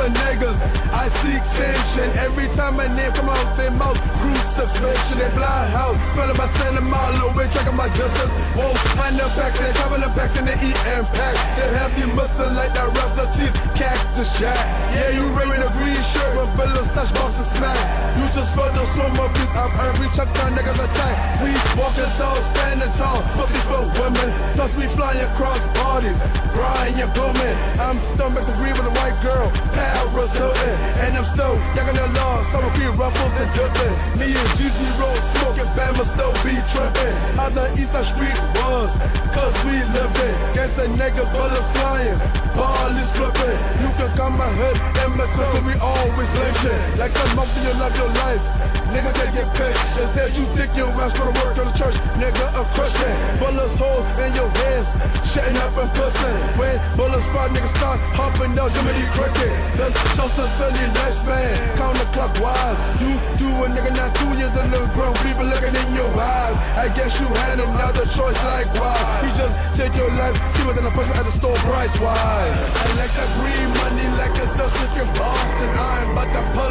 for niggas. I seek tension every time my name come out their mouth. Crucifixion and blind house. Spelling my standing mile away, tracking my distance. Whoa, find the back and they travel the back and they eat and pack. They have you mustard like that rasta teeth, cactus jack. Yeah, you wearing a green shirt with pillow stash boxes smack. You just felt the swimmer beats. I'm every chop down niggas attack. We walking tall, standing tall, 50-foot women. Plus we flying across bodies, Brian Bowman. I'm still mixed agree with a white girl, Paris Hilton. And I'm still yagging the law, some of green ruffles and dripping. Me and GZ roll smoking, Bama still be tripping. How the Eastside streets was, cause we living. Guess the niggas bullets flying, ball is flipping. You can come my hood, and my tongue, we always lynching. Like some muffin, you love your life, nigga can't get pissed. Instead you take your ass, go to work on the church, nigga a crushing. Bullets holes in your hands, shutting up and pussing. When bullets fly, niggas start hopping down Jiminy Cricket. That's just a silly nice man, counterclockwise. You do a nigga not 2 years a little grown, people looking in your eyes. I guess you had another choice likewise. You just take your life, keep it in a person at the store price-wise. I like that green money like a subject in Boston. I'm about to pull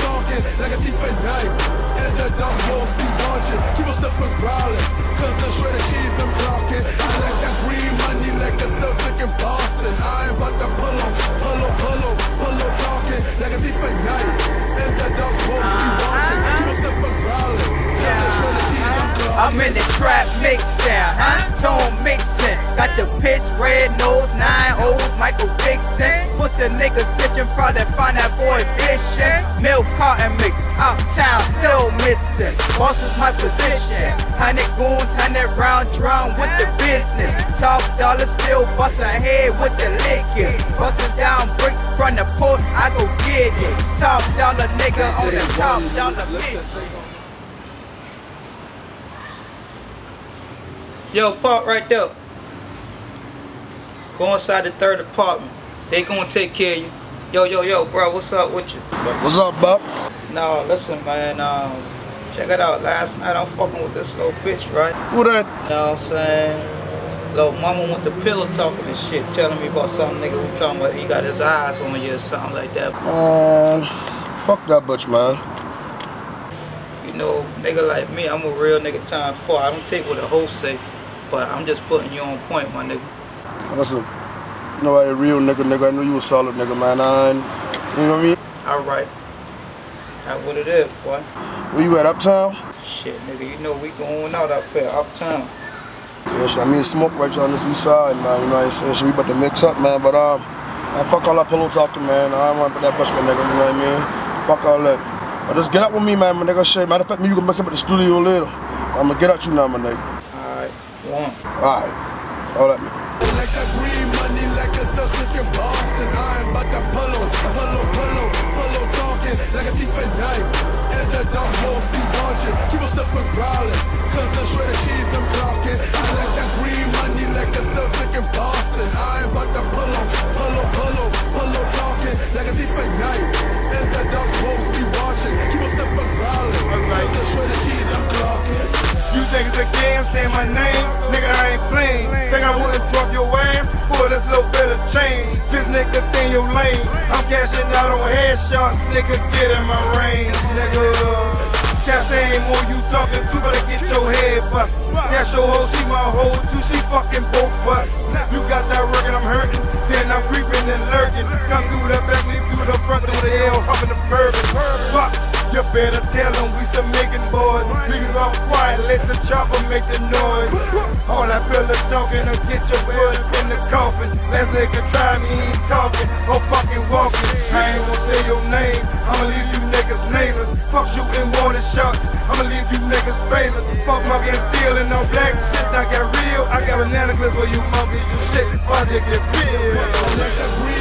talking like a thief at night. And the dog holes be watching, keep on stuff from growling, cause the shredded cheese I'm clocking. I like that green money like a subject in Boston. I'm about to pull talking like a thief at night. And the dog holes be watching, keep on stuff from growling, cause the shredded cheese I'm clocking. I'm in the trap mixdown, huh? Tone mixing, got the pitch red nose, 9 O's, Michael Dixon. Push the niggas stitching, probably find that boy fishing. Milk cotton mix, uptown still missing. Boss is my position, 100 goons, 100 round drum with the business. Top dollar still bustin' head with the lickin'. Bustin' down bricks from the port, I go get it. Top dollar nigga on the top dollar bitch. Yo, park right there. Go inside the third apartment. They gonna take care of you. Yo, bro, what's up with you? What's up, Bob? No, listen, man, check it out. Last night I'm fucking with this little bitch, right? Who that? You know what I'm saying? Little mama with the pillow talking and shit, telling me about some nigga who talking about he got his eyes on you or something like that. Fuck that bitch, man. You know, nigga like me, I'm a real nigga times four. I don't take what the hoes say, but I'm just putting you on point, my nigga. Listen. You know, I a real nigga, I knew you a solid nigga, man. You know what I mean? Alright. That's what it is, boy. Where you at, uptown? Shit, nigga, you know we going out up there, uptown. Yeah, shit, I mean smoke right here on this east side, man. You know what I'm saying? Shit, we about to mix up, man. But, I fuck all that pillow talking, man. I don't want to put that push, my nigga, you know what I mean? Fuck all that. But just get up with me, man, my nigga. Shit, matter of fact, me, you can mix up at the studio later. I'm gonna get at you now, my nigga. Alright, one. Alright. All that, man. Like that green money, like a Celtic in Boston. I'm about to pull talking like a thief at night. And the dog holes be watching, keep on stuff from growling, cause the shredded cheese I'm clocking. I like that green money, like a Celtic in Boston. I'm about to pull talking like a thief at night. And the dog holes be watching, keep on stuff from growling, cause the shredded cheese I'm clocking. You think it's a game, say my name, nigga I ain't playing. Think I wouldn't drop your ass for this little bit of change. This nigga stay in your lane, I'm cashing out on headshots, nigga get in my range, nigga. That's ain't more you talking to, but I get your head bust. That's your hoe, she my hoe too, she fucking both us. You got that working, I'm hurting, then I'm creeping and lurking. Come through the back, leave through the front, through the hell, hopping the bourbon. Fuck. You better tell them we some making boys. Leave it all quiet, let the chopper make the noise. All that fella talking, I'll get your butt in the coffin. Last nigga try me, he ain't talking or fucking walking. I ain't gonna say your name, I'ma leave you niggas nameless. Fuck shooting warning shots, I'ma leave you niggas famous. Fuck mugging, stealing on black shit, I got real. I got banana clips for you monkeys, you shit, why they get real?